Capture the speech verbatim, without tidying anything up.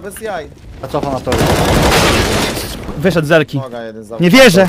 Bez jaj. A co na to? Wyszedł z Elki. Nie wierzę!